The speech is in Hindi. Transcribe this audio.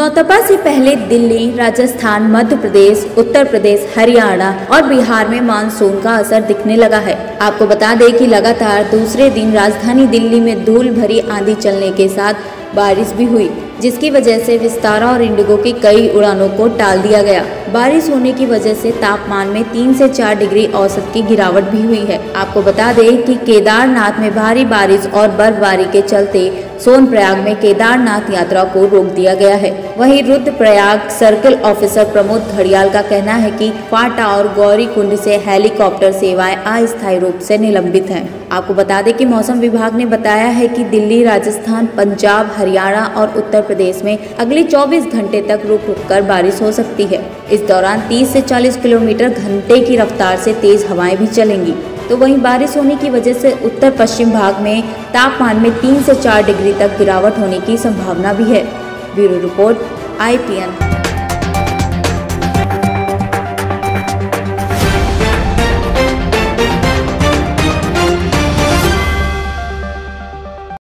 नौतपा से पहले दिल्ली, राजस्थान, मध्य प्रदेश, उत्तर प्रदेश, हरियाणा और बिहार में मानसून का असर दिखने लगा है। आपको बता दें कि लगातार दूसरे दिन राजधानी दिल्ली में धूल भरी आंधी चलने के साथ बारिश भी हुई, जिसकी वजह से विस्तारा और इंडिगो की कई उड़ानों को टाल दिया गया। बारिश होने की वजह से तापमान में 3 से 4 डिग्री औसत की गिरावट भी हुई है। आपको बता दें कि केदारनाथ में भारी बारिश और बर्फबारी के चलते सोन प्रयाग में केदारनाथ यात्रा को रोक दिया गया है। वहीं रुद्रप्रयाग सर्कल ऑफिसर प्रमोद धड़ियाल का कहना है कि फाटा और गौरी कुंड से हेलीकॉप्टर सेवाएं अस्थायी रूप से निलंबित है। आपको बता दें कि मौसम विभाग ने बताया है कि दिल्ली, राजस्थान, पंजाब, हरियाणा और उत्तर प्रदेश में अगले 24 घंटे तक रुक-रुककर बारिश हो सकती है। इस दौरान 30 से 40 किलोमीटर घंटे की रफ्तार से तेज हवाएं भी चलेंगी। तो वहीं बारिश होने की वजह से उत्तर पश्चिम भाग में तापमान में 3 से 4 डिग्री तक गिरावट होने की संभावना भी है। Bureau report IPN।